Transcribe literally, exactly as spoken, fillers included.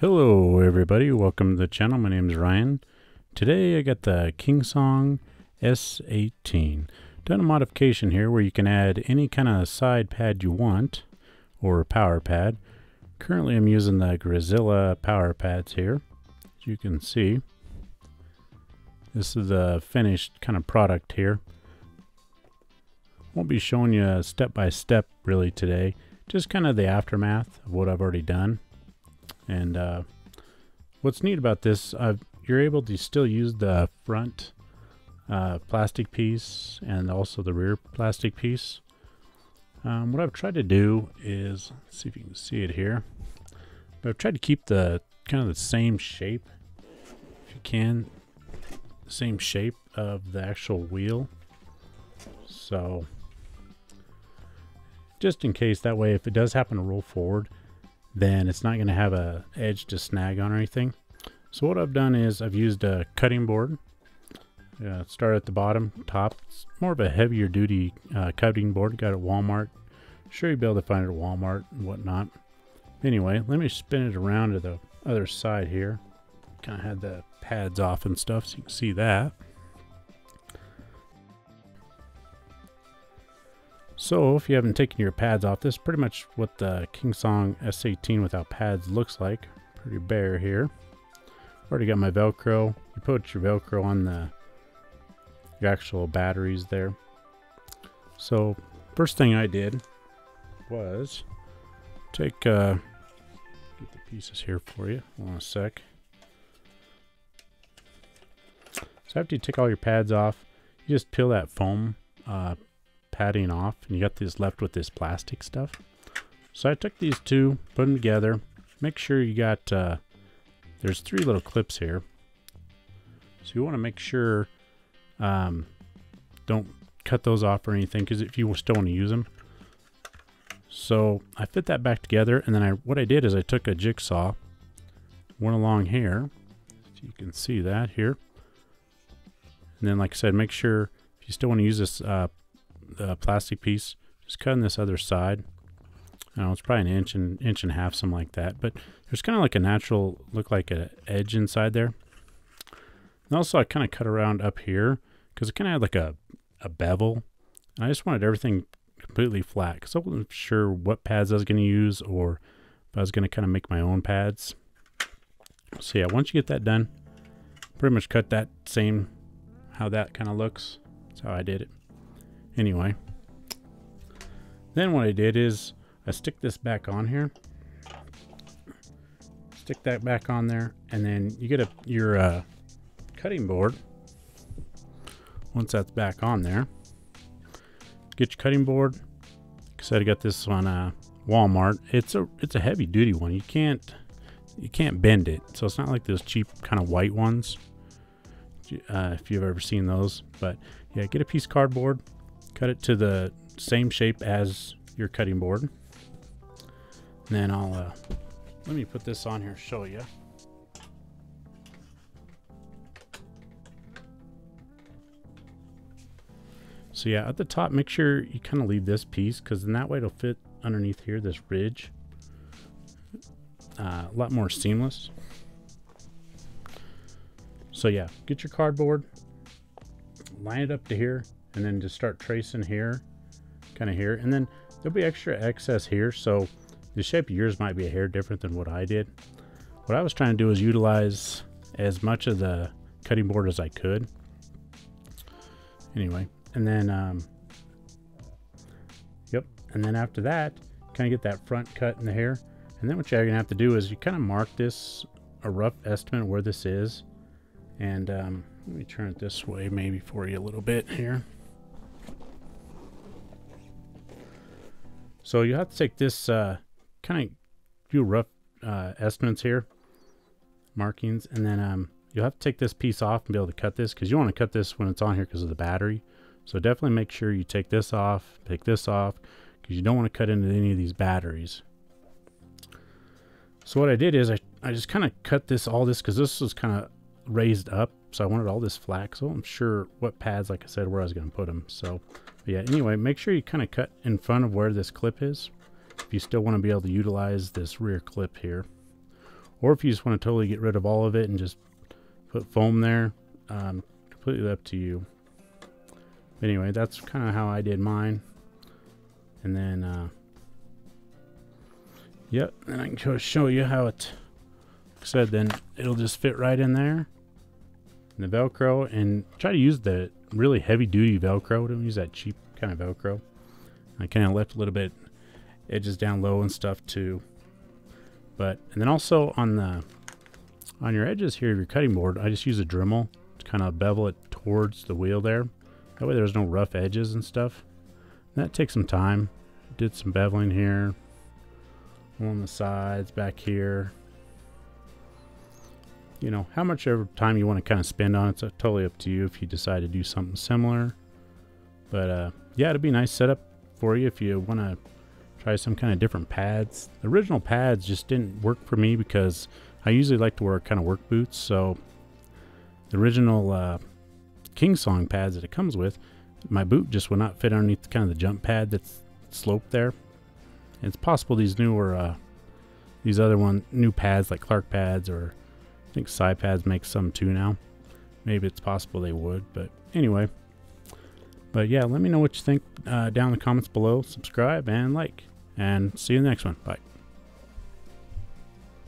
Hello everybody, welcome to the channel. My name is Ryan. Today I got the Kingsong S eighteen. Done a modification here where you can add any kind of side pad you want or power pad. Currently I'm using the Grizilla power pads here. As you can see, this is the finished kind of product here. Won't be showing you step by step really today, just kind of the aftermath of what I've already done. And uh, what's neat about this, I've, you're able to still use the front uh, plastic piece and also the rear plastic piece. Um, what I've tried to do is, let's see if you can see it here, but I've tried to keep the kind of the same shape, if you can, same shape of the actual wheel. So just in case, that way if it does happen to roll forward, then it's not going to have a edge to snag on or anything. So what I've done is I've used a cutting board. Uh, start at the bottom, top. It's more of a heavier duty uh, cutting board. Got it at Walmart. Sure, you'll be able to find it at Walmart and whatnot. Anyway, let me spin it around to the other side here. Kind of had the pads off and stuff, so you can see that. So if you haven't taken your pads off, this is pretty much what the Kingsong S eighteen without pads looks like. Pretty bare here. Already got my Velcro. You put your Velcro on the your actual batteries there. So first thing I did was take uh, get the pieces here for you. Hold on a sec. So after you take all your pads off, you just peel that foam uh, padding off, and you got this left with this plastic stuff. So I took these two, put them together. Make sure you got uh, there's three little clips here, so you want to make sure um, don't cut those off or anything, because if you still want to use them. So I fit that back together, and then I what I did is I took a jigsaw, went along here, so you can see that here. And then like I said, make sure if you still want to use this uh, the plastic piece, just cutting this other side. I don't know, it's probably an inch and inch and a half, something like that, but there's kind of like a natural look like an edge inside there. And also I kind of cut around up here because it kind of had like a, a bevel, and I just wanted everything completely flat because I wasn't sure what pads I was going to use or if I was going to kind of make my own pads. So yeah, once you get that done, pretty much cut that same, how that kind of looks. That's how I did it. Anyway, then what I did is I stick this back on here, stick that back on there, and then you get a, your uh, cutting board. Once that's back on there, get your cutting board. Like I said, I got this on uh, Walmart. It's a it's a heavy duty one. You can't you can't bend it, so it's not like those cheap kind of white ones uh, if you've ever seen those. But yeah, get a piece of cardboard. Cut it to the same shape as your cutting board. And then I'll, uh, let me put this on here and show you. So yeah, at the top, make sure you kind of leave this piece, because in that way it'll fit underneath here, this ridge. Uh, a lot more seamless. So yeah, get your cardboard, line it up to here, and then just start tracing here, kind of here, and then there'll be extra excess here. So the shape of yours might be a hair different than what I did. What I was trying to do is utilize as much of the cutting board as I could. Anyway, and then, um, yep. And then after that, kind of get that front cut in the hair. And then what you're gonna have to do is you kind of mark this, a rough estimate of where this is. And um, let me turn it this way maybe for you a little bit here. So you have to take this, uh, kind of do rough uh, estimates here, markings, and then um, you'll have to take this piece off and be able to cut this, because you want to cut this when it's on here because of the battery. So definitely make sure you take this off, take this off, because you don't want to cut into any of these batteries. So what I did is I, I just kind of cut this, all this, because this was kind of raised up, so I wanted all this flat, so I'm sure what pads, like I said, where I was going to put them. So yeah, anyway, make sure you kind of cut in front of where this clip is if you still want to be able to utilize this rear clip here, Or if you just want to totally get rid of all of it and just put foam there, um, completely up to you. But anyway, that's kind of how I did mine. And then, uh, yep, and I can show you how it, like I said, then it'll just fit right in there. And the Velcro, and try to use the really heavy duty Velcro. Don't use that cheap kind of Velcro. And I kind of left a little bit edges down low and stuff too. But, and then also on the, on your edges here of your cutting board, I just use a Dremel to kind of bevel it towards the wheel there. That way there's no rough edges and stuff. And that takes some time. Did some beveling here, on the sides, back here. You know, how much ever time you want to kind of spend on it, it's totally up to you if you decide to do something similar. But uh, yeah, it'd be a nice setup for you if you want to try some kind of different pads. The original pads just didn't work for me because I usually like to wear kind of work boots. So the original uh, Kingsong pads that it comes with, my boot just will not fit underneath kind of the jump pad that's sloped there. And it's possible these newer, uh, these other one, new pads like Clark pads, or I think Psy pads make some too now. Maybe it's possible they would, but anyway. But yeah, let me know what you think uh, down in the comments below. Subscribe and like, and see you in the next one. Bye.